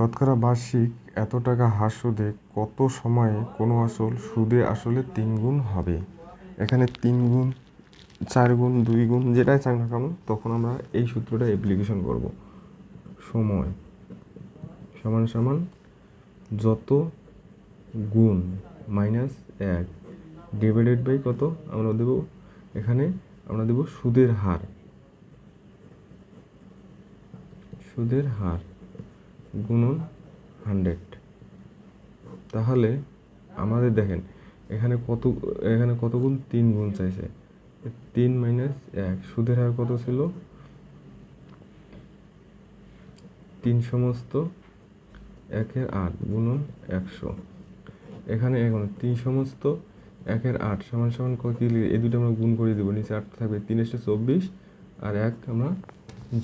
শতকরা বার্ষিক এত টাকা হার সুদে কত সময়ে কোনো আসল সুদে আসলে 3 গুণ হবে। এখানে 3 গুণ 4 গুণ 2 গুণ যেটাই চাই না কেন তখন আমরা এই সূত্রটা অ্যাপ্লিকেশন করব। সময় সমান সমান যত গুণ মাইনাস 1 ডিভাইডেড বাই কত আমরা দেব, এখানে আমরা দেব সুদের হার, সুদের হার গুণন 100। তাহলে আমাদের দেখেন এখানে কত গুণ 3 গুণ চাইছে, 3 - 1 সুদের হার কত ছিল 3/8 গুণন 100। এখানে এখন 3/8 সমান সমান কত, এই দুটো আমরা গুণ করে দেবো, নিচে 8 থাকবে, 3/24 আর 1 আমরা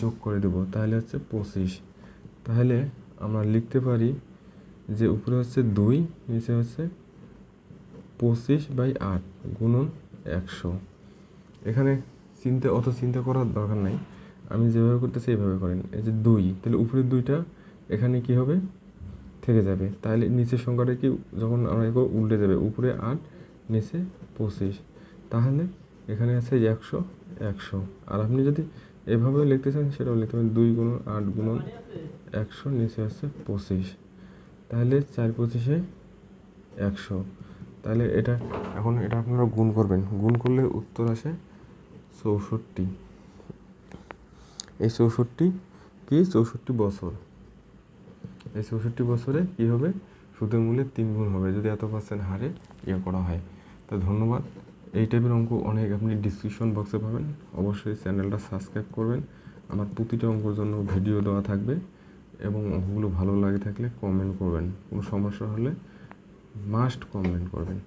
যোগ করে দেবো, তাহলে হচ্ছে 25। তাহলে আমরা লিখতে পারি যে উপরে হচ্ছে 2 নিচে হচ্ছে 25/8 গুণন 100। এখানে অত চিন্তা করার দরকার নাই, আমি যেভাবে করতেছি এইভাবে করেন। এই যে 2 তাহলে উপরের 2টা এখানে কি হবে থেকে যাবে, তাহলে নিচের সংখ্যাটা কি যখন আমরা উল্টে যাবে, উপরে 8 নিচে 25, তাহলে এখানে আছে 100। আর আপনি যদি এভাবে লিখতে চান সেটাও লিখতে পারেন, 2 × 8 × 100 নিচে আছে 25, তাহলে 4/25 = 100। তাহলে এটা আপনারা গুণ করবেন, গুণ করলে উত্তর আসে 64। এই 64 কি 64 বছর, এই 64 বছরে কী হবে, সুদের মূল্যে 3 গুণ হবে যদি এত % হারে ইয়ে করা হয়। তা ধন্যবাদ। এই টাইপের অঙ্ক অনেক আপনি ডিসক্রিপশন বক্সে পাবেন, অবশ্যই চ্যানেলটা সাবস্ক্রাইব করবেন। আমার প্রতিটা অঙ্কর জন্য ভিডিও দেওয়া থাকবে এবং অঙ্কগুলো ভালো লাগে থাকলে কমেন্ট করবেন, কোনো সমস্যা হলে মাস্ট কমেন্ট করবেন।